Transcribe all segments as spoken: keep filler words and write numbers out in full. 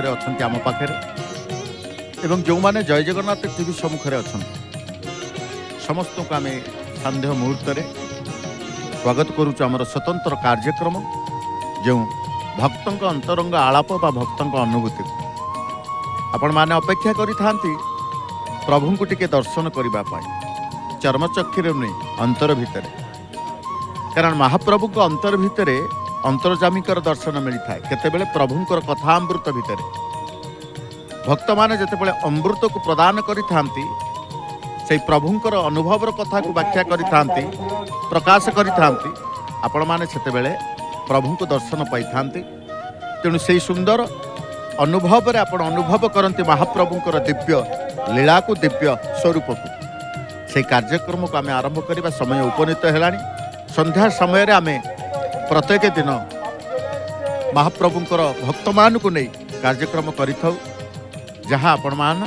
सम्मुखेर अछन्ति आम पाखेर एवं जो माने जय जगन्नाथ टीवी सम्मुखेर अछन्ति समस्तक आम सन्ध्या मुहूर्तरे स्वागत करूछु आमर स्वतंत्र कार्यक्रम जो भक्तंक अंतरंग आलाप बा भक्तंक अनुभूति आपण माने अपेक्षा करिथांती प्रभु को टिके दर्शन करिबा पाई चर्मचक्षुरे नै अंतर भितरे कारण महाप्रभु को अंतर भितरे अंतर्जामीकर दर्शन मिलता है केतेबेले प्रभुंकर कथा अमृत भितरे भक्त माने जेतेबेले अमृत को प्रदान करिथांती से प्रभुंकर अनुभवर कथा को व्याख्या करिथांती प्रकाश करिथांती आपण माने सेतेबेले प्रभु को दर्शन पाइथांती तेणु से सुंदर अनुभव रे आपण अनुभव करंती महाप्रभुंकर दिव्य लीला को दिव्य स्वरूप को से कार्यक्रम को आम आरंभ करने समय उपनीत है संध्या समय रे आमे प्रत्येक दिन महाप्रभुंकर भक्त मानू नहीं कार्यक्रम कर जहाँ आपण मान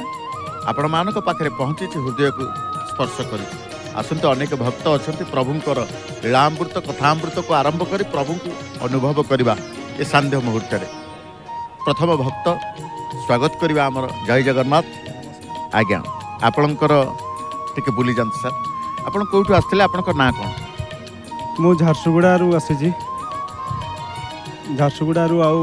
पाखे पहुँची हृदय को स्पर्श कर आसंत अनेक भक्त अच्छा प्रभुंकर लीलामृत कथामृत को आरंभ कर प्रभु को अनुभव करवा ये सांध्य मुहूर्त प्रथम भक्त स्वागत करवा आमर जय जगन्नाथ आज्ञा आपणकर टे बुली जाते सर आपड़ कौटू आसते आपण ना कौन मु झारसुगुड़ा आसी झारसुगुड़ा आउ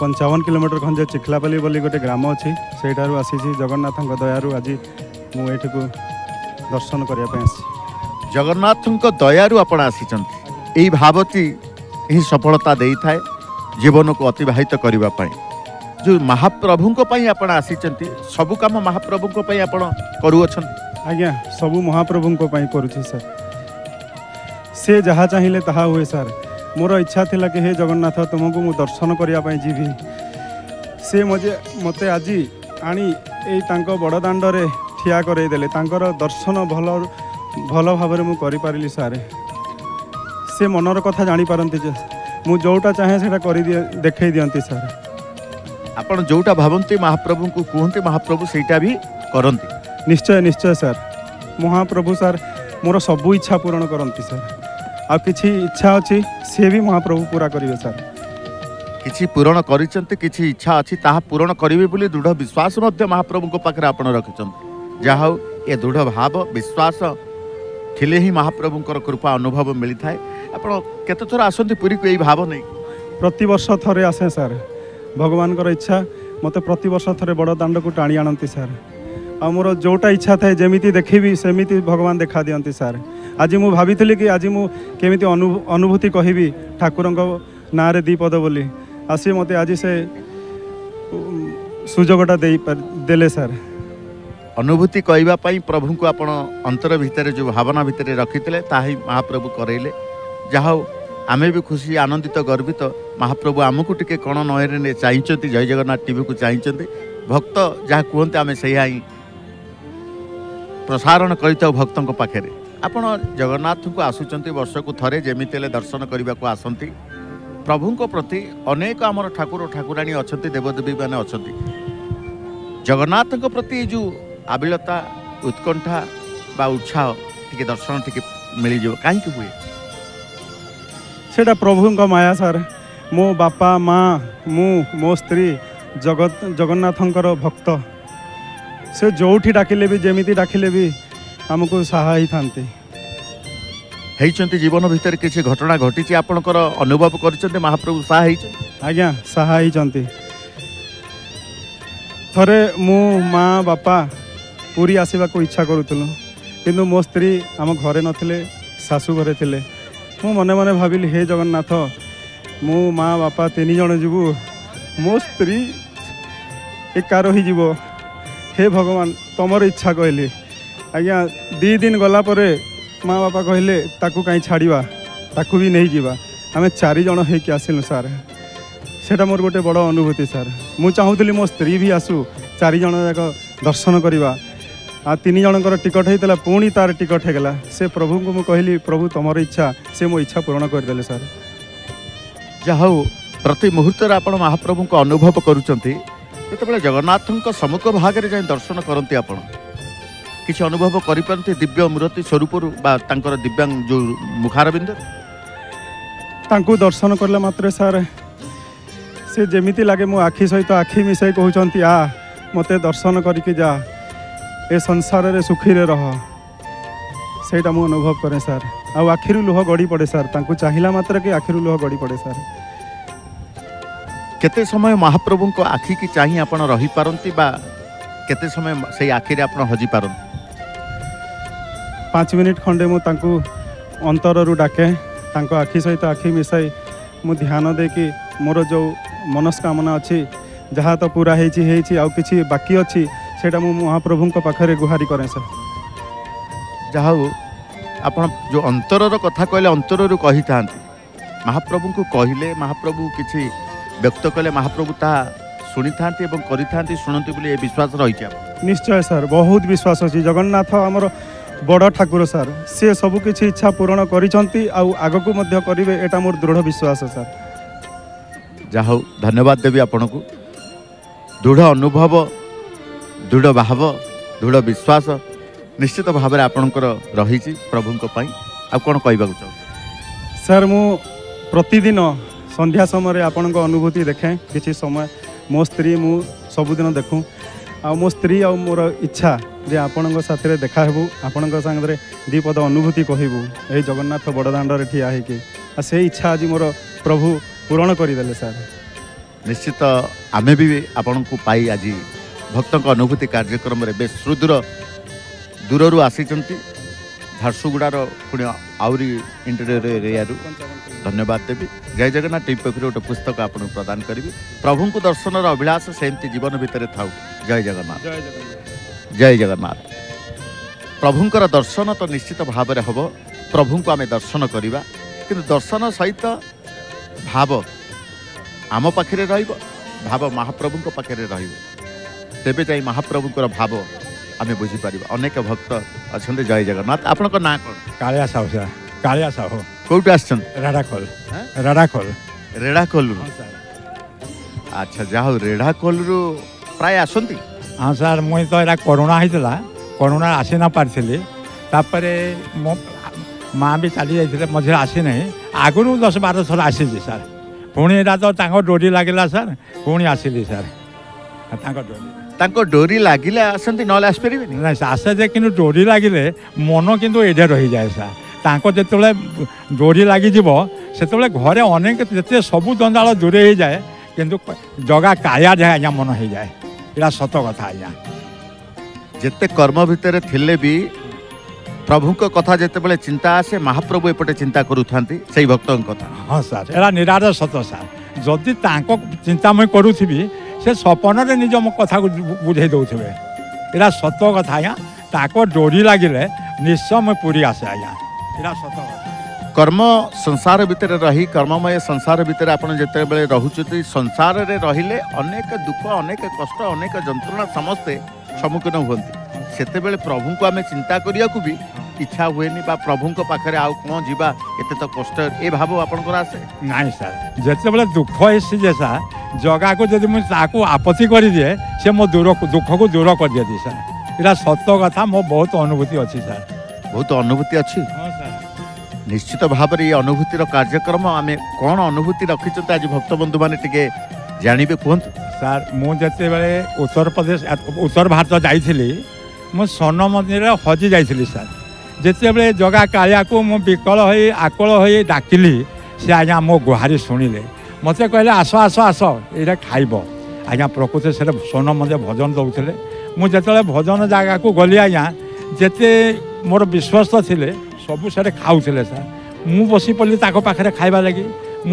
पंचावन किलोमीटर खंजे चिखलापाली बोली गोटे ग्राम अच्छी से आसी जगन्नाथ दयारू आज मुझे दर्शन करने जगन्नाथ दयारू आप आई भावती ही सफलता दे थाए जीवन को अतिवाहित करने जो महाप्रभु आपण आसी सबू कम महाप्रभु करू आज्ञा सबू महाप्रभु करुचे सर से जहाँ चाहिए ताहा हुए सर मोर इच्छा थिला कि हे जगन्नाथ तुमको मु दर्शन करने जी से मजे मत आज आनी बड़दाण्डे ठिया करईदेले दर्शन भल भल भाव में मुझे सारे से मनर कथा जानीपारती मुझे जोटा चाहे से देखे दिखती सर आपड़ जोटा भावती महाप्रभु को कहते महाप्रभु सेटा भी करती निश्चय निश्चय सर महाप्रभु सर मोर सबू इच्छा पूरण करती सर आ किछि इच्छा अछि से भी महाप्रभु पूरा करिवे सर किछि पूरण करिसंते किछि इच्छा अछि ताहा पूरण करिवे बुली दृढ़ विश्वास मध्य महाप्रभु को पाखरे आपण रखिसंते जाहा ए दृढ़ भाव विश्वास थिले ही महाप्रभु को कृपा अनुभव मिलता है। आपण केते थोर आसंती पुरी को एई भाव नै प्रति वर्ष थरे आसे सर भगवान को इच्छा मते प्रति वर्ष थरे बड़ दांड को टाणी आनंती सर आ मोर जोटा इच्छा थाए जेमिति देखिबी सेमिति भगवान देखा दियंती सर आज मु भाभी थी कि आज मुझे अनुभूति कहबी ठाकुर ना रे दीपद बोली आसी मत आज से सुजोगटा देले सर अनुभूति कहवाई प्रभु को आपण अंतर भितर जो भावना भितर रखिते ताही महाप्रभु करइले जहा आमे भी खुशी आनंदित तो गर्वित तो, महाप्रभु आमको टिके कण नये चाहते जय जगन्नाथ टीवी को चाहते भक्त जहाँ कहते आम से ही प्रसारण कर भक्त पाखे आपण जगन्नाथ को आसुचंती वर्ष को थरे जेमिति ले दर्शन करने को आसंती प्रभु को प्रति अनेक आमर ठाकुर ठाकुराणी अच्छा देवदेवी मैंने अच्छा जगन्नाथ को प्रति जो आबिलता उत्कंठा बा उत्साह टिके दर्शन टिके मिल जाए कहीं हुए सेटा प्रभु को माया सर मो बापा माँ मु मो स्त्री जगत जगन्नाथ भक्त से जो डाकिले भी जेमिति डाकिले भी आमको सहाय थांती जीवन भितर किसी घटना घटी आपणकर अनुभव कर महाप्रभु सहाय आज्ञा सहाय थरे मु माँ बापा पूरी आसवा को इच्छा करूँ किंतु मो स्त्री आम घरे नथिले सासू घरे थिले मु मने मने भाविली हे जगन्नाथ मु माँ बापा तीन जण जीवु मो स्त्री एका रही जीव हे भगवान तुमर इच्छा कहली आज्ञा दी दिन गलापर माँ बापा कहले ताकू कहीं छाड़वा ताकू भी नहीं जावा आम चारज होके आसिलु सर सेटा मोर गोटे बड़ अनुभूति सर मु चाहूली मो स्त्री भी आसू चारज जाक दर्शन करवा आ तीन जनकर टिकट होता पुणी तार टिकट होगा से प्रभु को कहली प्रभु तुमर इच्छा से मो इच्छा पूरण करदे सर जहा प्रति मुहूर्त आप महाप्रभु को अनुभव करुँचे जगन्नाथ सम्मुख भागे जाए दर्शन करती आप किसी अनुभव करें दिव्य मूर्ति स्वरूप दिव्यांग जो मुखारबिंद दर्शन करला मात्र सर से जमीती लगे मो आखि सहित आखि मिसई कहउछंती आ मते दर्शन करिके जा ए संसार रे सुखी रे रह सेटा मो अनुभव करे सर आ आखिरु लोह गड़ी पड़े सर तांको चाहिला मात्र के आखिरु लोह गड़ी पड़े सर। केते समय महाप्रभु को आखि की चाहि आपण रही पारंती बा केते समय से आखि रे आपण हजी पारंती? पाँच मिनिट खंडे मो तांको अंतर रु डाके तांको आखि सहित आखि मिसई मु ध्यान दे कि मोर जो मनस्कामना अच्छी जहाँ तो पूरा है कि बाकी अच्छी से महाप्रभु पाखे गुहारि करें सर। जहा आपण जो अंतरर कथा कहले अंतरु कही था महाप्रभु को कहले महाप्रभु किसी व्यक्त कले महाप्रभु ता शुणी था शुणती बोली ये विश्वास रही। निश्चय सर बहुत विश्वास अच्छी जगन्नाथ आमर बड़ ठाकुर सर सी सबकि इच्छा पूरण करें आग को करेंगे एटा मोर दृढ़ विश्वास सर। जाह धन्यवाद देवी आपण को दृढ़ अनुभव दृढ़ भाव दृढ़ विश्वास निश्चित भाव में आपणकर रही प्रभुं आप कौन कहवाक चाहूँ सर? मु प्रतिदिन संध्या समय आपण अनुभूति देखे किसी समय मो स्त्री मु सबुदिन देखूँ आ मो स्त्री आ मोर इच्छा जे आपण साथ देखाबू आपण सागर दीपद अनुभूति कहबू ये जगन्नाथ बड़दाण्डे ठिया हो से इच्छा आज मोर प्रभु पूरण करदे सर। निश्चित आमे भी आपण को पाई आज भक्त अनुभूति कार्यक्रम बे सुदूर दूर आसी झारसुगुड़ार पुणी आहरी इंटेरियर एरिया धन्यवाद देवी। जय जगन्नाथ टीवी पक्ष गोटे पुस्तक आपन प्रदान करी प्रभु को दर्शन अभिलाष सेमती जीवन भितर था। जय जगन्नाथ जय जगन्नाथ। प्रभुंर दर्शन तो निश्चित भाव में हम प्रभु को आम दर्शन करवा कि दर्शन सहित भाव आम पाखे रव महाप्रभु पाखे रेबे जा महाप्रभुं भाव आम बुझीपर अनेक भक्त अच्छा। जय जगन्नाथ। आपण ना कौन? कालिया साहू सर। कालिया साहू कौट आड़ाखोल रेड़ाखोल रेड़ाखोल अच्छा जाओ रेड़ाखोल रु प्राय आसती? हाँ सर मुई तो यहाँ कोरोना होता कोरोना आसी ना पारि तापर मो माँ भी चली जाते मझे आसी ना आगुरी दस बार थर आसी सर पुणी तो डोरी लगला सर पुणी आसिली सर डोरी डोरी लगे आसती ना आसपर ना आसे जे कि डोरी लगे मन कितु एडे रही जाए सर जोबले डोरी लगिज से घरे अनेक जिते सबू दंडाल दूरे हो जाए कि जगह काया जाए मन हो जाए यहाँ सत कथा आज्ञा जिते कर्म भितर थिले भी प्रभु को कथा जिते चिंता आसे महाप्रभु एपटे चिंता करूँ से भक्त कथा। हाँ सर एरा निराश सत सर जदि चिंता मुझे करूँ से सपन में निज मो कथा बुझे दौथे एरा सत कथा आज्ञा ताको डोरी लगिले निश्चय मुझे पूरी आसे आज्ञा एरा सत कथा। कर्म संसार भितर रही कर्ममय संसार भितर आपन जते बेले रहउछथि संसार रे रहिले अनेक दुख अनेक कष्ट अनेक जंत्रणा समस्ते सम्मुखीन हुअन्ति सेते बेले प्रभु को आम चिंता करिया को भी इच्छा हुए नहीं प्रभु पाखे आउ कौन जीवा एत तो कष्ट ए भाव आपन आसे ना सर जिते बेले दुख एसीजे सर जगह को जब मुझे आपत्ति करदे से मो दूर दुख को दूर कर दिए सर यहाँ सत कथा मो बहुत अनुभूति अच्छी सर बहुत अनुभूति अच्छी। हाँ सर निश्चित भाव में ये अनुभूतिर कार्यक्रम आम कौन अनुभूति रखी आज भक्त बंधु मैंने जानवे कहतु सर मुझे बेले उत्तर प्रदेश उत्तर भारत जाइली मु स्वर्ण मंदिर हजि जाइली सर जिते बड़े जगह कालिया को मु विकल हो आकल हो डाकिली से आज्ञा मो गुहारी शुणिले मत कहले आस आस आस ये खाइब आज्ञा प्रकृति से स्वर्ण मंदिर भजन दौले मुझे भजन जगह को गली आज्ञा जिते मोर विश्वस्त थे सबू से खाऊले सर मु बसी पड़ी पाखे खाइबा लगी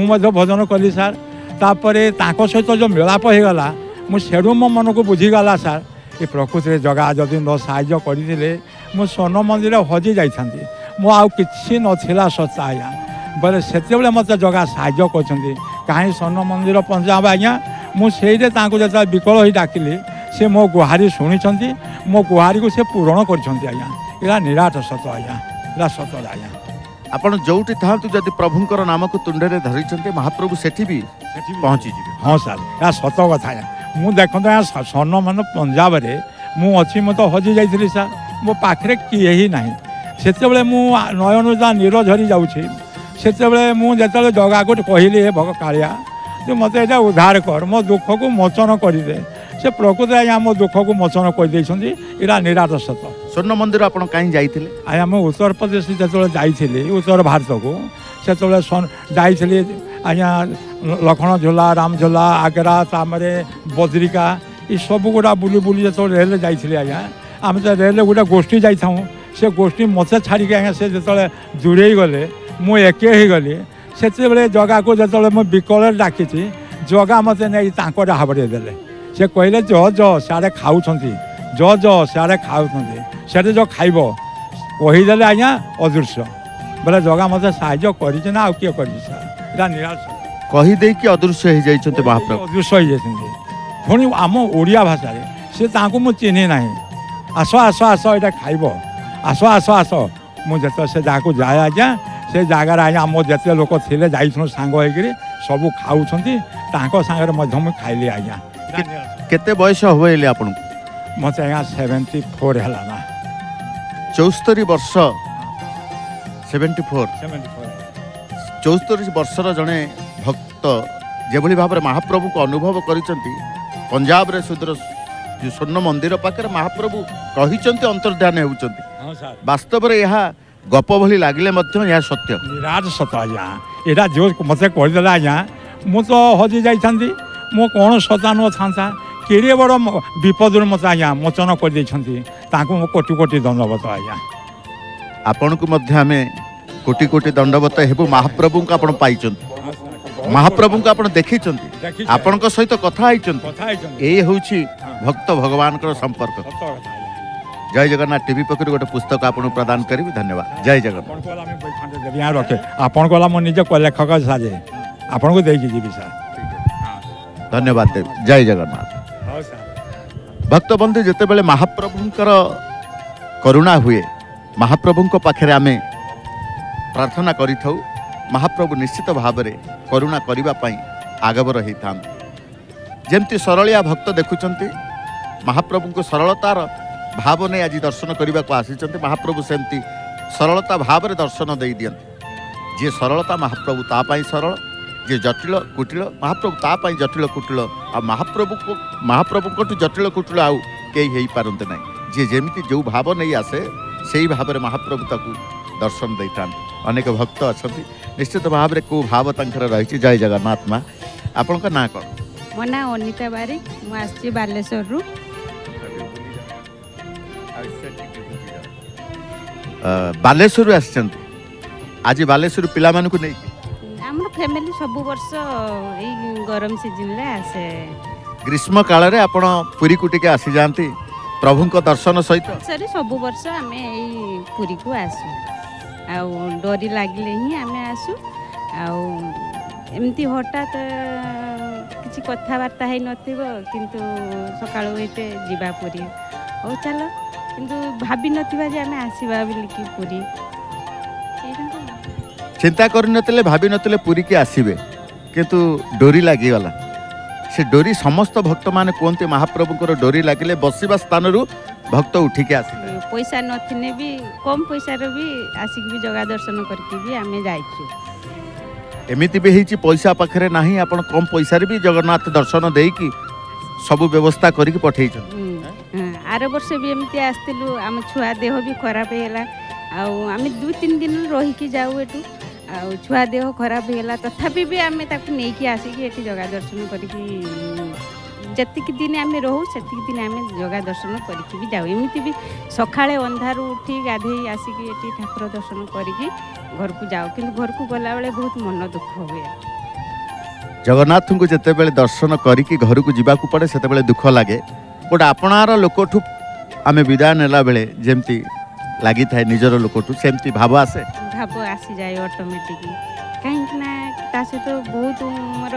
मुझे भजन कली सर तापर सहित जो मेलाप होगा मुझे मो मन को बुझीगला सर ये प्रकृति जगह जदि न साज्य करते मु स्वर्ण मंदिर हजि जाती मो आउ कि ना सत्ता आज्ञा बोले से मत जगह साज्य कर स्वर्ण मंदिर पंजाब आज्ञा मुझे जो विकल हो डाकिली से मो गुहारी शुणी मो गुहारी को सी पूरण कर निराश सत आज्ञा या सत आज्ञा। आपड़ जोटी था जब प्रभुं नाम को तुंड में धरी महाप्रभु से पहुँची। हाँ सर या सत कथा आज्ञा मु देखो यहाँ स्वर्ण मान पंजाब में मु अच्छी मत हजि जाइली सर मो पाखे किए ही ना से नयन जहाँ नीर झरी जाऊे मुझे जगह गोटे कहली हे भग कालिया तू मत उद्धार कर मो दुख को मोचन करदे से प्रकृति आज मो दुख को मोचन करदे इरा निराट सत। स्वर्ण मंदिर आप कहीं जाइए? आज आम उत्तर प्रदेश जो जाइए उत्तर भारत को से जाइए आज लखन झोला राम झोला आगरा तामरे बजरिका ये सब गुड़ा बुली बुली जो रेल जाइए आज आम तो रेल गोटे गोष्ठी जाऊँ से गोष्ठी मत छाड़िक आज से जो दूरे गले मुझे एके ही गली से जगह को जो मुझे विकल डाकी जगह मत नहीं हाबड़े देले से कहले जो जो सारे खाऊ जो जो सारे खाऊ से जो खाइब कहीदेले आज्ञा अदृश्य बोले जगह मत साहय करना आए कर निराश कहीदे कि अदृश्य महाप्रभु अदृश्य हो पुणी आम ओडिया भाषा से मुझे चिन्हे ना आस आस आस ये खाइब आस आस आस मुझे से जहाँ को जाए आज्ञा से जगार आज आम जिते लोक थे जाइल सांग सब खाऊँ सांगे मुझे खाइली आज्ञा केते बयस हुए आपन मत आज्ञा सेवेन्टी फोर है चौस्तरी वर्ष सेवेन्टी फोर चौस्तरी वर्षर जड़े भक्त जेभली भाव महाप्रभु को अनुभव करिसेंती पंजाब रे सुदर स्वर्ण मंदिर पाखे महाप्रभु कहिसेंती अंतर्ध्यान होउसेंती वास्तव रे यह गप भली लागिले मध्य यह सत्य विराट सत्य आज्ञा एटा जो मते कहिदेला आज्ञा मु तो हजि जाइछंती मो कौन सतान था केड़े बड़ विपद मत आज मोचन कर कोटि कोटि दंडवत आज्ञा आपण को कोटि कोटि दंडवत हेबू महाप्रभु को आपण पाई महाप्रभु को आपण देखी आपण सहित कथा ये हूँ भक्त भगवान संपर्क। जय जगन्नाथ टीवी पक्ष गोटे पुस्तक आपको प्रदान करी धन्यवाद। जय जगन्नाथ आपण को मो निज लेखक साजे आपण को देखी जी सर धन्यवाद देव। जय जगन्नाथ। भक्त बंधु जिते बेले महाप्रभुंकर करुणा हुए महाप्रभुंक पाखे आम प्रार्थना करि थाउ महाप्रभु निश्चित भाव में करुणा करिबा पई आगबर होता जेमती सरलिया भक्त देखुचंती महाप्रभुंक सरलतार भाव ने आज दर्शन करने को आसीचंती महाप्रभु सेमती सरलता भाव में दर्शन दे दियंती जे सरलता महाप्रभु तापाई सरल जे जटिल कुटिल महाप्रभु तापाई जटिल कुटिल आ महाप्रभु को महाप्रभु जटिल कुटिल आउ कई हो पारते ना जी जमी जो भाव नहीं आसे से ही भाव में महाप्रभु ताकू दर्शन देता अनेक भक्त अच्छा निश्चित भाव में कौ भाव तर रही। जय जगन्नाथ माँ आपण ना कौन मो ना अनिता बारी मुझे बालेश्वर रु बालेश्वर आज बालेश्वर पिला नहीं फैमिली सब वर्ष गरम सीजन ले आसे ग्रीष्म काल रे आपण पुरी कुटी के आसी जानती प्रभु को दर्शन सहित सरी सब वर्ष आमे एई पुरी को आसु आउ डोरी लागिले ही आमे आसु आउ एमती हटात किछि कथा वार्ता है नथिबो किंतु सकाळो एते जीवा पुरी ओ चलो किंतु भाबी नथिबा जे आमे आसीबा बिलकी पुरी चिंता करते भाव न पुरी के आसवे किंतु डोरी लगिगला से डोरी समस्त भक्त माने कहते महाप्रभु को डोरी लगिले बसवा स्थान रु भक्त उठिके आस पैसा नथिने भी कम पैसा रे भी आसिक भी जगह दर्शन करके भी आमे जाइछु एमिति भी हेछि पैसा पाखरे नाही आपण कम पैसा रे भी जगन्नाथ दर्शन देकी सब व्यवस्था करके पठेइछु। आरो वर्ष भी एमिति आस्तिलु आम छुआ देह भी खराब हेला आउ आमे दो तीन दिन रही कि जाऊ एटू आ छुआ देह खराब होगा तथापि भी आम नहीं आसिक जगह दर्शन करतीक दिन आम रो से दिन आम जगह दर्शन करके भी जाऊ एमती भी सका अंधारू उठी गाधे आसिक ठाकुर दर्शन करके घर को जाओ कि घर को गला बेले बहुत मन दुख हुए जगन्नाथ को जिते बड़े दर्शन करके घर को जावाक पड़े से दुख लगे गोटे आपणार लोकठू आम विदाय नेला बेले जमती लगी था निजर लोकठू सेमती भाव आसे भाव आसी जाए ऑटोमेटिक कहीं ना ता सहित तो बहुत मोर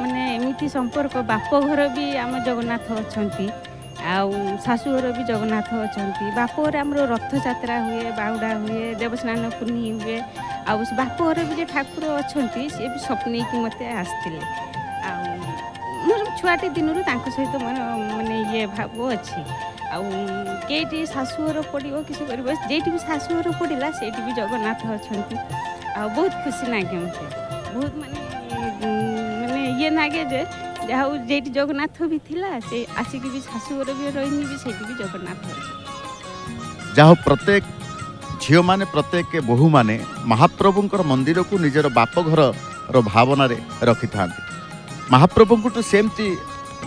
माने एमती संपर्क बाप घर भी आम जगन्नाथ अच्छी आशु घर भी जगन्नाथ अच्छी बाप घर आम रथ यात्रा हुए बाहुड़ा हुए देवस्नान पूर्णी हुए आ बाप घर भी जो ठाकुर अच्छा सी भी स्वप्न की मत आसते मोर छुआटी दिन सहित मोर मानने ये भाव अच्छी आईटी शाशुघर पड़ो किसी कर भी शाशुघर पड़ा से भी जगन्नाथ अच्छा बहुत खुशी लगे मुझे बहुत मानने मानने आगे नागे जे जाऊ जे जगन्नाथ भी थिला से आसिक भी सासुर भी रहिनी भी सेठी भी जगन्नाथ जाऊ प्रत्येक झियो माने प्रत्येक के बहु माने महाप्रभुंकर मंदिर को निजर बाप घर रो भावना रे रखि थांती महाप्रभु को तो सेमती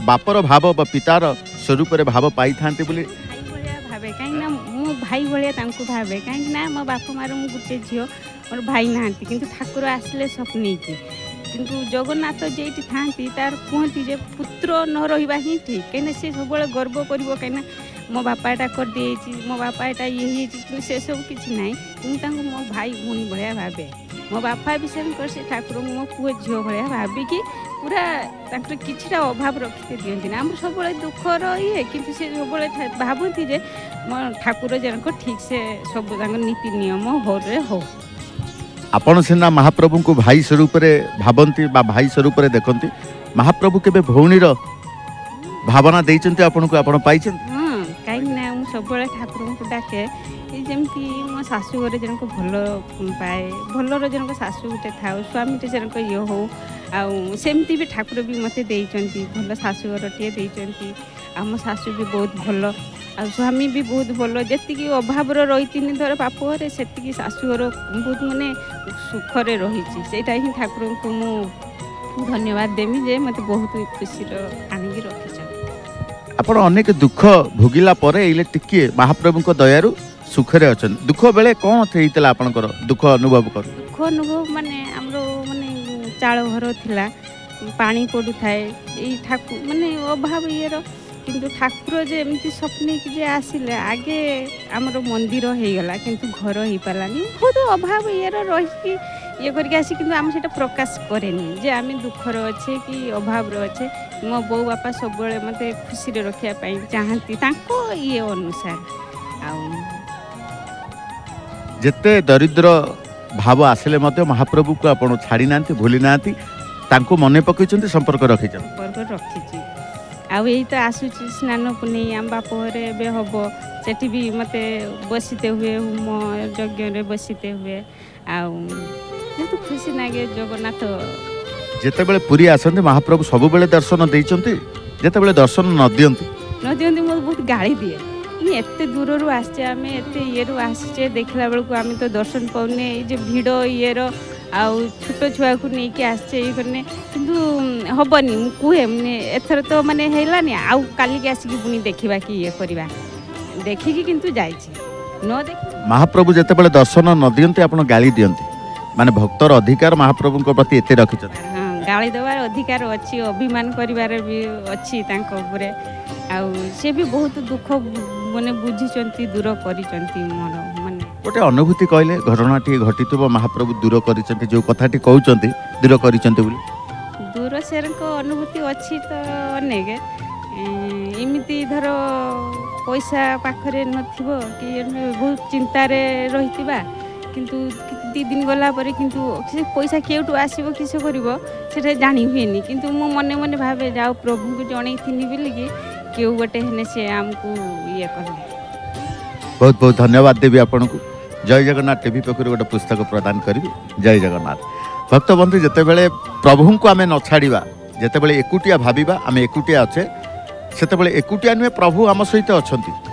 बापर भाव बा पितार स्वरूप रे भाव पाई थांती बोली भाबे काई ना मो भाई भले तांको भाबे काई ना मो बाप मारो मो गुटे झियो मोर भाई नांती किंतु ठाकुर आसले सपनी की किंतु जगन्नाथ जेठी थांती तार कहती जे पुत्र न रहिबा ही ठीक कने से सब गर्व करबो कने मो बापा एटा कर दे छी मो बापा एटा यही किंतु से सब किछ नाही तुम तांको मो भाई भूनी भया भाबे मो बापा भी सेम कर से ठाकुर मो पुओ झियो भया भाबी की पूरा तांकर किछटा अभाव रखते दियंती ना हम सब दुख रही किंतु से सब भाबंती जे मो ठाकुर जनको ठीक से सब तांकर नीति नियम हो रे हो आपण सेना महाप्रभु को भाई स्वरूप भावती भाई स्वरूप देखती महाप्रभु के भौणीर भावना देइचंती आपण को आपण पाइचंती हम काई ना हम सब बेले ठाकुर को डाके ए जेमती मो सासु घरे जनको भलो पाए भलो रो जनको सासु गुटे थाओ स्वामी ते जनको यो हो आ सेमती भी ठाकुर भी मते देइचंती भलो सासु घरे टिए देइचंती आम सासु भी बहुत भलो आ स्वामी भी बहुत भलो जतिक अभाव रही धर बापर से शाशुघर बहुत मानने सुखरे रही से ठाकुर को मुझे धन्यवाद देमी जे मत बहुत खुशी आनिक रखी आपने दुख भोगला टिके महाप्रभु दयारू सुखरे अच्छा दुख बेले कौन होता आपंकर दुख अनुभव कर दुख अनुभव मानने आम मानने चाल घर था पा पड़ू थाए ठाकुर मानने अभाव ये किंतु ठाकुर जे एमती स्वप्न की जे आसिले आगे आमर मंदिर हो गला किंतु घर हो पारानी बहुत अभाव ये रही ये करके आसी किंतु आम से प्रकाश करेनि जे आम दुखर अच्छे कि अभाव अच्छे मो बो बापा सब मत खुशी रखापी चाहती ये अनुसार आते दरिद्र भाव आसिले महाप्रभु को आप छाड़ी ना भूली ना मन पकड़ संपर्क रखी संपर्क रखी आउ यही तो आसूची स्नान पुनई आम बाप घरे ए हम सेठी भी मत बसते हुए मो यज्ञ बसते हुए आउ तो खुशी नागे जगन्नाथ जेते बेले पुरी आसंती महाप्रभु सब बेले दर्शन देइचंती जेते बेले दर्शन न दियंती न दियंती मो बहुत गाली दिए ये एते दूर रु आसे आमे एते ये रु आसे देखला बेलको आमे तो दर्शन पाउने ए जे भीड़ ये रो आउ छोट छुआ को नहीं कि आसे ये करने किंतु हबनी मु कहे मैंने एथर तो माने हेलानी आउ काली के आसी पुनी देखिबा कि ये करबा देखि कि किंतु जाई छी न देखि महाप्रभु जते बेले दर्शन न दियंते आपन गाली दियंते माने भक्तर अधिकार महाप्रभु को प्रति एते रखि छथि हां गाली देबार अधिकार अछि अभिमान करिवार भी अछि तांको उपरे आउ से भी बहुत दुख माने बुझि चंती दूर करि चंती मोर माने गोटे अनुभूति कहले घटनाटी घटितबो महाप्रभु दूर करि चंती जो कथाटी कहउ चंती दूर करि चंती बोली दूर से अनुभूति अच्छी तो अनेक इमती धर पैसा पाखे न थी कि बहुत चिंतार रही किंतु दी दिन गला पर किंतु पैसा केउटू आसो किस कर जानी हुए कि मो मन मन भावे जाओ प्रभु को जन बोलिकी क्यों गोटे से आमको ये कह बहुत बहुत धन्यवाद देवी आपन को जय जगन्नाथ टीवी पक्ष गोटे पुस्तक प्रदान करी जय जगन्नाथ भक्तबंधु जिते बेले प्रभु को आम न छाड़ा जिते बड़े एकुटिया भाविबा आम एकुटिया अच्छे से एकुटिया नुहे प्रभु आम सहित अच्छा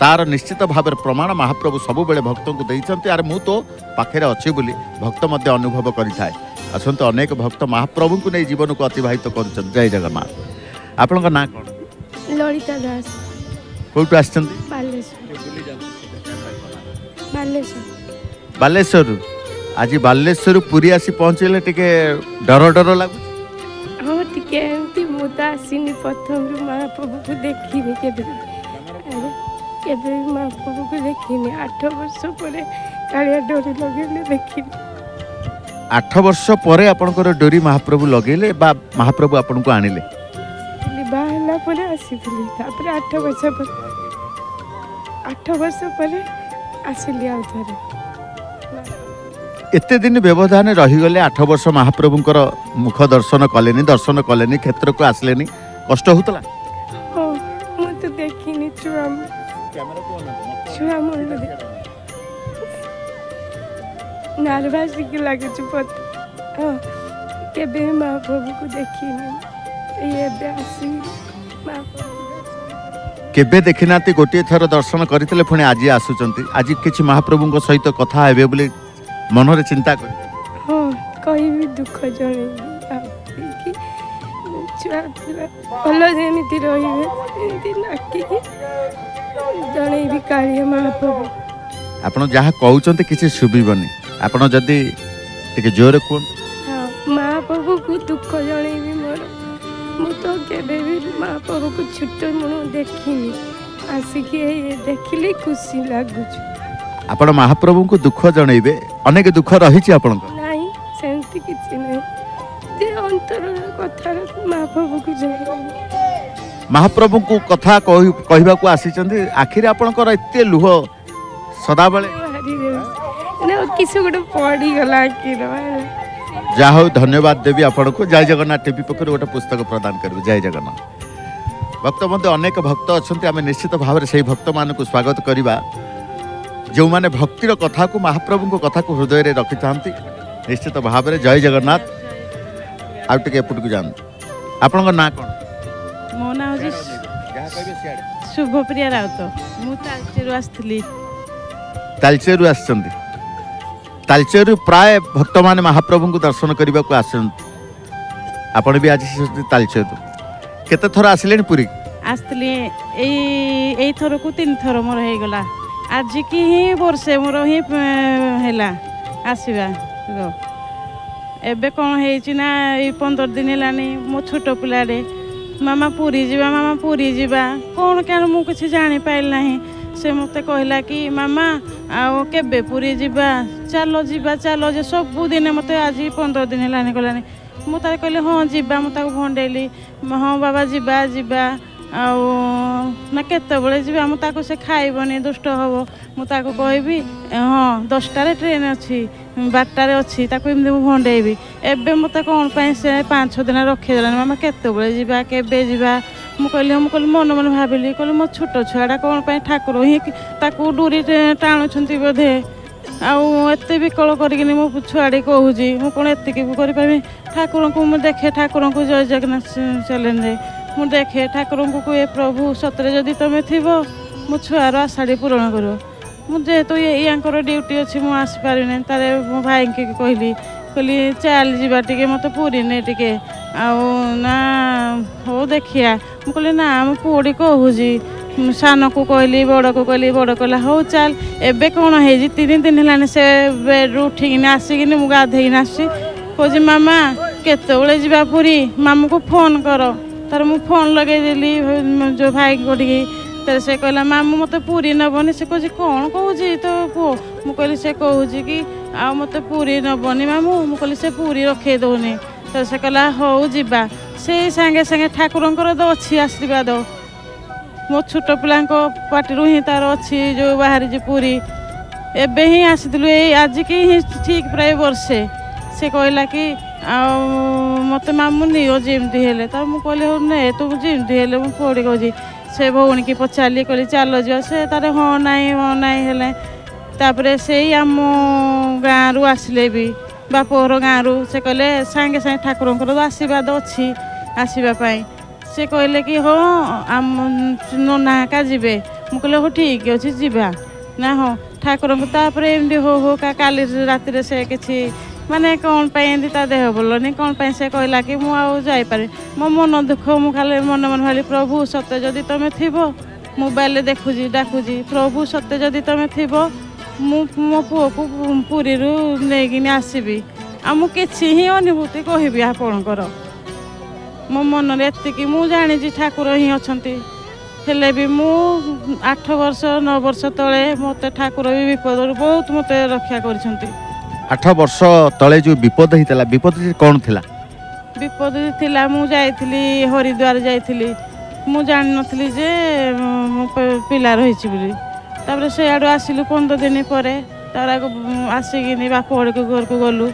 तार निश्चित भाव प्रमाण महाप्रभु सबु बेले भक्त को देते आर मु तो पाखे अच्छी बोली भक्त मध्य अनुभव करें आसतु अनेक भक्त महाप्रभु को नहीं जीवन को अतिवाहित कर जय जगन्नाथ आपण ना कौन ललिता दास कौटू आलेश्वर आज बालेश्वर पुरी आसी पहुँचले टिके डर डर लगू हाँ टिके मुझे आसनी प्रथम महाप्रभु को देखनी के महाप्रभु को देखनी आठ वर्ष पर कालिया डोरी लगे देखनी आठ वर्ष पर आपंकर डोरी महाप्रभु लगे बा महाप्रभु आपन को आनिले बाहला पर आसीली तापर आठ वर्ष पर आठ वर्ष पर आसीली आ धरे एते दिन व्यवधान रहीगले आठ वर्ष महाप्रभुंकर मुख दर्शन कलेनी दर्शन कलेनी क्षेत्र को आसलेनी कष्ट होतला हो मु तो देखिनी छुआ कैमरा को न छुआ मु नर्वस की लागे छ पत के के भी माँ बाबू को देखी नहीं ये ब्यासी माँ केबे देखिनाती गोटे थर दर्शन करते पुणी आज आसुंट आज किसी महाप्रभु सहित कथा हे बोली मन में चिंता कर हाँ कहीं भी दुख जन छुआ भल जमी रही नाकी जन काली महाप्रभु आपड़ जहाँ कहते किसी शुभन आपड़ जदि टे जोर कहते महाप्रभु को दुख जनईबी मोर मुझे केवे भी महाप्रभु को छुट्ट मन देखी आसिक देखिले खुशी लगुच आप महाप्रभु को दुख जनईबे अनेक दुख रही आपण नहीं सेमती किसी नहीं जे अंतर कथा महाप्रभु को जनईबे महाप्रभु को कथा कहबा को आसी चंदी आखिर आपण को एते लुह सदा बेले ना किसी गोटे पड़ी गला कि जा हो धन्यवाद देवी आपण को जय जगन्नाथ टीवी पक्ष गोटे पुस्तक प्रदान करू जय जगन्नाथ भक्त मध्य अनेक भक्त अच्छा आम निश्चित भाव में से भक्त मान को स्वागत करवा जो माने भक्तिर कथा को महाप्रभु कथा को हृदय में रखी था निश्चित भाव में जय जगन्नाथ आउटे एपट को जान आप ना कौन मो ना शुभप्रिया राउत तालचेरु आ तालचेरु प्राय भक्त मान महाप्रभु को दर्शन करने को आसन भी आज तालचेर केते थर आसिले पुरी आसली एई थर को तीन थर मोर हो गला आज की ही बर्षे मोर हिला आसवा एबे कौन होना पंदर दिन है मो छोट पिलाडे मामा पुरी जीवा मामा पुरी जीवा कौन क्या मुझे जानी पाइल ना से मत कहला कि मामा आओ केबे पुरी जीवा चलो जीवा चलो जे सबुदिन मत आज पंद्रह दिन है गलानी मुझे कहले हाँ जीवा मुझे भंडेली हाँ बाबा जीवा जीवा आ केतबले जीवा मुझे से खाइबनी दुष्ट हम मुझे कहबी हाँ दसटार ट्रेन अच्छी बारटार अच्छी एमती भंडेबी एवं मत कौन से पाँच छः दिन रखीदेलानी मामा केतबले जीवा केबे जीवा मु कहली मु कहली मन मन भाविली कहली मो छोट छुआटा कौन ठाकुर ही डोरी टाणुंट बोधे आत विकल करी मो छुआटी कहूँ मु कौन एतिक करें ठाकुर को मु देखे ठाकुर को जय जगन्नाथ चैनल मु देखे ठाकुर को कहे प्रभु सतरे जदि तुम थी मो छुआर आशाड़ी पूरण कर जेहेतु यहाँ ड्यूटी अच्छी मुझे आसपारी ना तार मो भाई की कहली कहली चल जीवा टे मत पूरी नहीं टे आना हो देखिया मु कहली ना मो पुड़ी कहूँ सान को कहली बड़ को कहली बड़ कहला हो चल एबे कौन है तीन दिन है से बेड्रु उठिक आसिक मु गाधेन आसी कह मामा केतबले जीवा पूरी मामू को फोन कर तार मु फोन लगे देली जो भाई कोटी तर से कहला मामू मत पूरी नबनी से कह कौन कहूँ तो पु मु कहली से कहूँ कि आ मत पूरी नबनी मामू मु कहली से पूरी रखे दौनी तर से कहला हौ जीवा से सांगे सांगे ठाकुर तो अच्छी आशीर्वाद मो छोट पिला पार्टी ही तार अच्छी जो बाहर जी पूरी एबे ही आसलु आज की ही ठीक प्राय वर्षे से कहला कि मत मामू नियो जमी है कहली हो ने तू जमी है मो पड़ी कह से भौणी की पचारि कहली चल जा से तार हाँ नाई हाँ नाई है से आम गाँव रु आसले भी बापर गाँव रु से कहले सांगे सांगे ठाकुर आशीर्वाद अच्छी आसवाई से कहले कि हाँ आम नना का जी मु कहले हो ठीक अच्छे जीवा ना हाँ ठाकुर को तापर एमती हो हो का काली रात से किसी माने कौन एमती देह भल नहीं कौन से कहला कि मुझे मो मन दुख मुझे मन मन भाई प्रभु सत्य जदि तुम थी मोबाइल देखुची डाकुची प्रभु सत्य जदि तुम थी मो पुओ को पुरी नहीं आसबी आ मुझे अनुभूति कहबी आपणकर मो मन एति मु जानी ठाकुर ही अच्छा हेले भी मु आठ वर्ष नौ वर्ष तले मत ठाकुर भी विपद बहुत मत रक्षा कर आठ वर्ष तले जो विपद होता विपद कौन था विपद था मुझे हरिद्वार जाइली मु जान नी जे पिला रही से आड़ आसलु पंद्रह दिन पर आसिक बाप आड़ को घर को गलु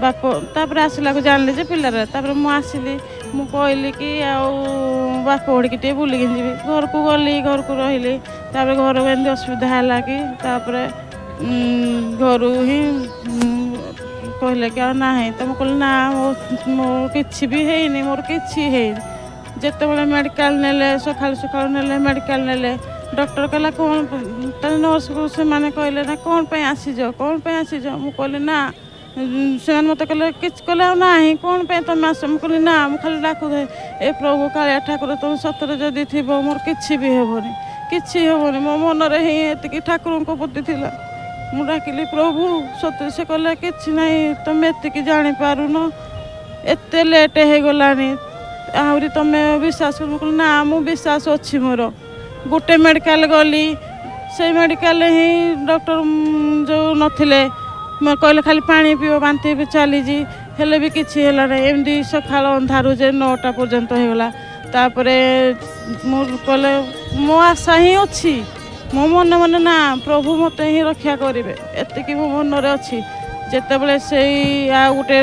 बाप तापर आसला जानली जे पिलार तापर मु आसली मु कहली कि बाप आड़क टे बुल जी घर को गली घर को रही घर को एमती असुविधा है कि घर ही कहले क्या ना है तो मुझे ना मोर कि भी है नहीं मोर कि है जिते बड़े मेडिकल नेले सकाल सकाल नेले मेडिकल नेले डॉक्टर कहला कौन नर्स को से मैंने कहले ना कौन पे आसीज कौन पे आसीज मुझे कहले ना से मत कहले कि कहला ना कौन पे तुम आस मुझे ना मुझे खाली डाकू ए प्रभु कालिया ठाकुर तुम सतरे जदि थी मोर कि भी हेनी कि हेनी मो मन ही ये ठाकुर को प्रति थी मु डाकिली प्रभु सतरे से कहला कि तुम एतिक जापारुन एत लेट हो गला आहरी तुम्हें विश्वास कर ना मुझे विश्वास अच्छी मोर गोटे मेडिकल गली से मेडिकल ही डॉक्टर जो नथिले कहले खाली पानी पीओ बांति भी चलीजी हेले भी किसी है एमती सकाल अंधारू जे नौटा पर्यंत होगला तापरे कहले मो आशा ही अच्छी मो मन मन ना प्रभु मत ही रक्षा करेंगे एति मो मन अच्छी जिते बड़े से आ गोटे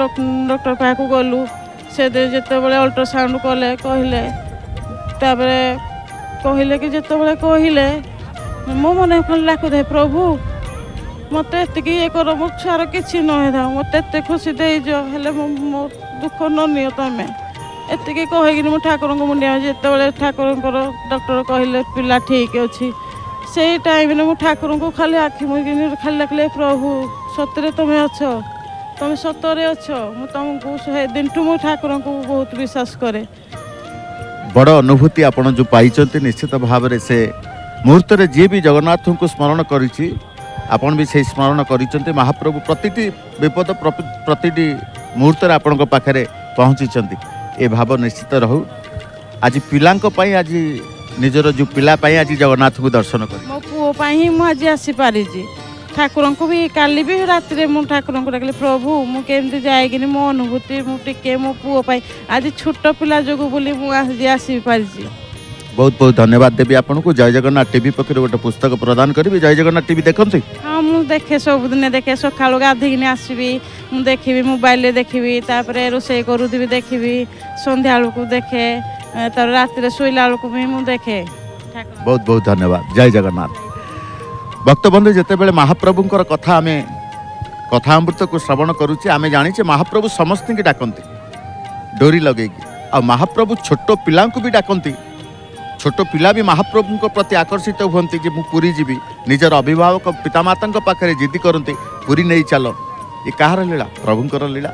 डॉक्टर पाक गलु से जिते बड़े अल्ट्रासाउंड कले कहले कहले कि जिते बड़े कहले मो मन लाखुदे प्रभु मत ये कर मो छुआर कि ना मत खुशी देज हेले मो दुख ननियो तमें एतिक कहीकि मु ठाकुर को मुंडिया जिते बड़े ठाकुर डॉक्टर कहले पिला ठीक अच्छी से टाइम मु ठाकुर को खाली आखि मुझे खाली लगले प्रभु सतरे तुम्हें अच तुम सतरे अच मु तुमको दिन मु ठाकुर को बहुत विश्वास करे बड़ अनुभूति आपड़ जो पाई निश्चित भाव से मुहूर्त जी भी जगन्नाथ को स्मरण करी आपण भी से स्मरण कर महाप्रभु प्रति विपद प्रति मुहूर्त आपण पाखे पहुँची ए भाव निश्चित रहू आज पिला आज निजर जो पिला आज जगन्नाथ को दर्शन कर मो पुओपाई मुझे आसीपारी ठाकुर को भी काली भी रात मु ठाकुर को डाकिली प्रभु मुझे जाए मो अनुभूति मुझे मो पुओपाई आज छोट पिला जो बोली मुझे आसीपारी बहुत बहुत धन्यवाद देवी आपन को जय जगन्नाथ टीवी पक्ष गोटे पुस्तक प्रदान करी जय जगन्नाथ टीवी देखते हाँ मुझे देखे सबुदिन देखे सका गाधिकी आसबि मुझे देखी मोबाइल देखी तापर रोसे करुदेवी देखी संध्या बेलू देखे तर रात शोला बेलू मुझे देखे बहुत बहुत धन्यवाद जय जगन्नाथ भक्तबंधु जितेबेले महाप्रभुंकर कथा आमे कथा अमृत को श्रवण करुचे आमे जानिचे महाप्रभु समस्ती की डाकंती डोरी लगेगी आ महाप्रभु छोट पिला भी डाकंती छोट पिला भी महाप्रभुंक प्रति आकर्षित होती जे मु पुरी जीवी निजर अभिभावक पितामाता पाखे जिद्दी करती पुरी नहीं चल ये कहार लीला प्रभुंकर लीला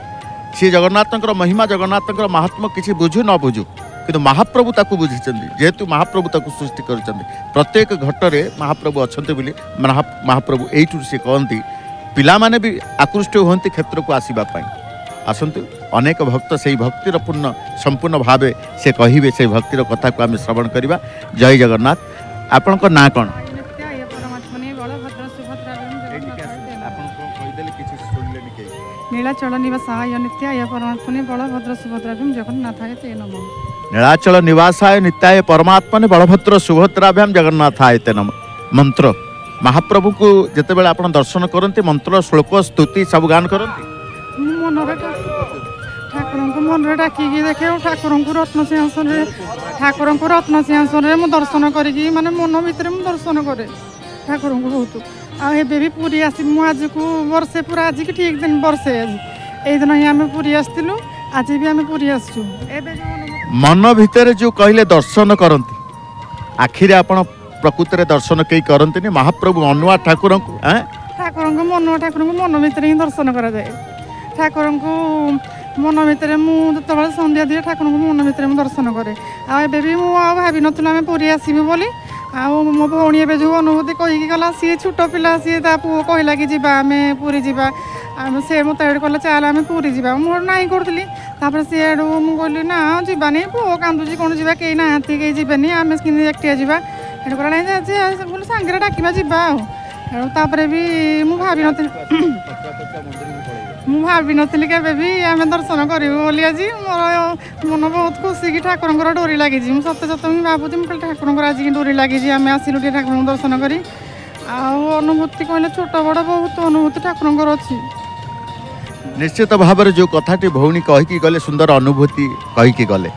सी जगन्नाथंकर महिमा जगन्नाथंकर महात्म किसी बुझू न बुझू किंतु महाप्रभु ताकू बुझिचंदी जेहेतु महाप्रभु ताकू सृष्टि करचंदी प्रत्येक घटरे महाप्रभु अच्छंते बोली महाप्रभु एइटू से कहंती पिला माने भी आकृष्ट होंती क्षेत्र को आसीबा पाई आसंतु अनेक भक्त सेई भक्तिर पूर्ण संपूर्ण भावे से कहिबे सेई भक्तिर कथा को आम श्रवण करबा जय जगन्नाथ आपन को ना कोन नीलाचल निवासाय नित्याय परमात्मने बलभद्र सुभद्राभ्याम जगन्नाथाय ते नमः नीलाचल निवासाय नित्याय परमात्मने बलभद्र सुभद्राभ्याम जगन्नाथाय ते नमः मंत्र महाप्रभु को जते बेला आपण दर्शन करंती मंत्र श्लोक स्तुति सब गान करंती मनरे ठाकुर को मनरे डाकी देखे ठाकुर को रत्न सिंहासन रे ठाकुर को रत्न सिंहासन रे मु दर्शन करिकी माने मन भीतर मु दर्शन करे ठाकुर को बहुत आ बेबी पूरी आस आज को बर्षे पूरा आज की ठीक दिन बर्षे यहीदिन ही आम पूरी आसलु आज भी आम पूरी आसु मन भितर जो कहले दर्शन करती आखिरी आपण प्रकृत दर्शन कई करती महाप्रभु मनुआ ठाकुर ठाकुर को मनुआ ठाकुर को मन भर ही दर्शन कराए ठाकुर को मन भर मुझे संध्या दिए ठाकुर को मन भर दर्शन कै आबी मुझे भाभी नुन आम पूरी आसबी बोली आ मो भी एवं जो अनुभूति कहीकि गला सी छोट पिला सी पुओ कहला कि जीवा आम पूरी जावा से मत कहला चल आम पूरी जावा मोर ना करी सी मुझे कहली ना जावानी पुओ कांदुची कौन जावा कहीं ना कहीं जावानी आम एकटिया जावा कहला सांगे डाकवा जावा आपर भी मुझे भाभी नी मुझे भाभी नी के भी आम दर्शन करूँ बोली आज मोर मन बहुत खुशी कि ठाकुर डोरी लगी सत्य सत्य मुझे भावुँ मुझे ठाकुर आज की डोरी लगी आसिलु ठाकुर दर्शन करी अनुभूति कहले छोट बड़ बहुत अनुभूति ठाकुर अच्छी निश्चित भाव में जो कथाटी भौणी कहीकि गले सुंदर अनुभूति कहीकि गले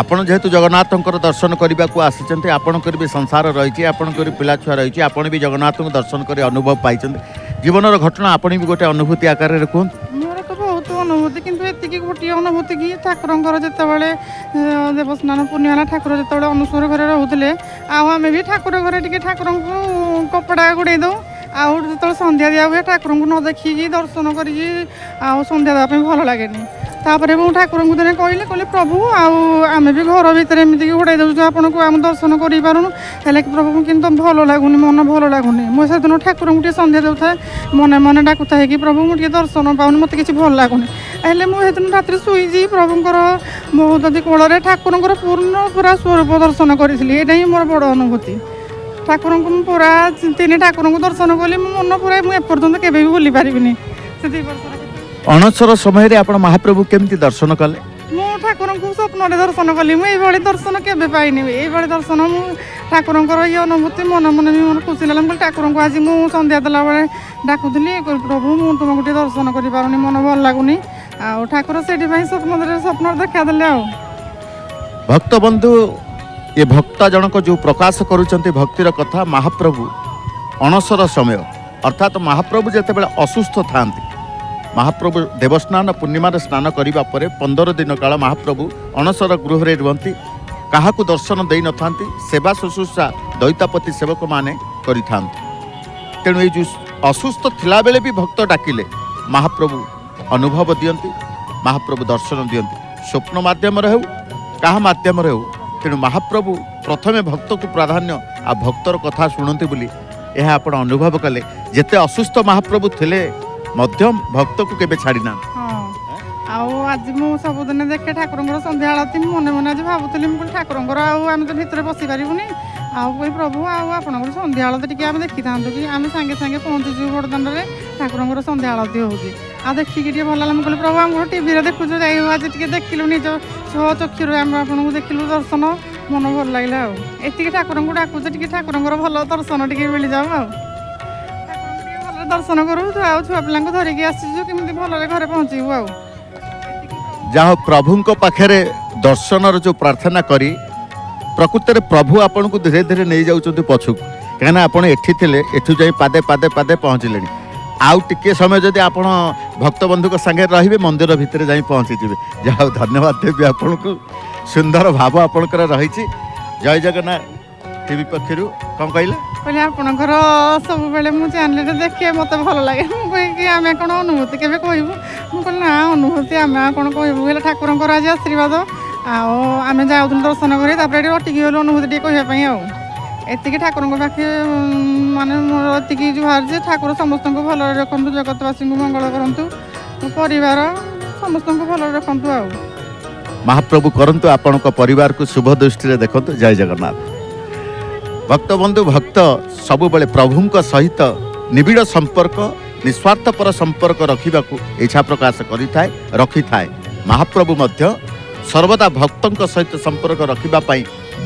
आपण जेहेतु जगन्नाथंकर दर्शन करने को आसी आपण भी संसार रही आपण पिला छुआ रही आपण भी जगन्नाथ को दर्शन कर अनुभव पाई जीवन घटना आपण भी गोटे अनुभूति आकार में कहते होती किंतु एति गोटे अनुभूति कि ठाकुर जिते बड़े देवस्नान पूर्णिमा ठाकुर जिते अनुसूर घर रोले आम भी ठाकुर घर टी ठाकुर को कपड़ा गुड़े दू आउ जो सन्ध्या दिया हुए ठाकुर को न देखिकी दर्शन करी सन्ध्या देवाई भल लगे तापर मुझे ठाकुर को दिन कहले कहले प्रभु आम भी घर भितर एमती घोड़ाई दौचु आपन को आम दर्शन कर पारूँ है प्रभु कि भल लगुनि मन भल लगुनि मुझे दिन ठाकुर को सन्ध्या दूसरा मन मन डाकुता है कि प्रभु मुझे दर्शन पाऊनि मत कि भल लगुनि हेल्ले मुझे राति शुईजी प्रभुंर बहुत कोल ठाकुर पूर्ण पूरा स्वरूप दर्शन करी ये मोर बड़ अनुभूति ठाकुर को पूरा तीन ठाकुर को दर्शन कली मन पूरा एपर्तंत के भूली पारिनी अणसर समय आप महाप्रभु केमती दर्शन कले मु ठाकुर को स्वप्न दर्शन कली मुझे दर्शन के पाइनि ये दर्शन मु ठाकुर ये अनुभूति मन मन भी मन खुशी लगे ठाकुर को आज मुझे सन्ध्या देला बेल डाकुली प्रभु मुझे तुम गोटे दर्शन कर पारूनी मन भल लगुनि आउ ठाकुर से स्वप्न स्वप्न देखा दे भक्त बंधु ये भक्ता जनक जो प्रकाश करुँच भक्तिर कथा महाप्रभु अणसर समय अर्थात महाप्रभु जिते बड़े असुस्थ था महाप्रभु देवस्नान पूर्णिम स्नान करने पंदर दिन काल महाप्रभु अणसर गृह रुहति क्या दर्शन दे न था सेवा शुश्रूषा दैतापति सेवक मैने तेणु ये जो असुस्थ थिला बेले भी भक्त डाकिले महाप्रभु अनुभव दियंती महाप्रभु दर्शन दियंती स्वप्न माध्यम हो क्या माध्यम हो तेणु महाप्रभु प्रथमे भक्त को प्राधान्य आ भक्तर कथा शुणती बोली यह आपण अनुभव कले जेते असुस्थ महाप्रभु थिले मध्यम भक्त को केबे छाड़ीना आज मु सबुदिन देखे ठाकुर सन्ध्या आलती मन मन आज भावुली ठाकुर आम तो भितर बसि पारूनी आई प्रभु आप सन्ध्या आलती टे देखी था कि आम सागे सागे पहुँचु बड़दान में ठाकुर सन्ध्या आलती होगी आ देखिकी टे भल लगा कह प्रभु आम टीवी देखु आज टे देखिलु निज छो चक्षुर आम आपको देखिलु दर्शन मन भल लगे आती ठाकुर को डाकुचे टे ठाकुर भल दर्शन टे मिल जाऊ भल दर्शन करूँ आ छुआ पिला धरिकी आसू कि भल घर पहुँचू आ जहाँ प्रभु पाखे दर्शन जो प्रार्थना करी प्रकृत में प्रभु आपण को धीरे धीरे नहीं जाऊँ पछुक कहीं आपड़ एठी थे एठू जा पादे पादे पादे पहुँचले आउ टे समय जब आप भक्त बंधु सागे रे मंदिर भितर जा पहुँची जी जहाँ धन्यवाद देवी आपण को सुंदर भाव आपण रही जय जगन्नाथ टीवी पक्षर कौन कहले कहले आपणकर सब बेले मु चैनल देखे मत भल लगे कि आम कौन अनुभूति के कहूँ मुझे ना अनुभूति आम कौन कहूँ हेल्ला ठाकुर आज आशीर्वाद आम जाऊ दर्शन करें अटिकी गलु अनुभूति कहवाई आती ठाकुर पाखे मानने मोर जुहार जे ठाकुर समस्त भल रखु जगतवासी मंगल करूँ परिवार समस्त भल रखु आ महाप्रभु करतु आपण परिवार को शुभ दृष्टि देखु जय जगन्नाथ भक्तबंधु भक्त सबुबले प्रभुंक सहित निबिड़ संपर्क निस्वार्थपर संपर्क रखा इच्छा प्रकाश करि थाए रखि थाए महाप्रभु मध्य सर्वदा भक्तों सहित संपर्क रखा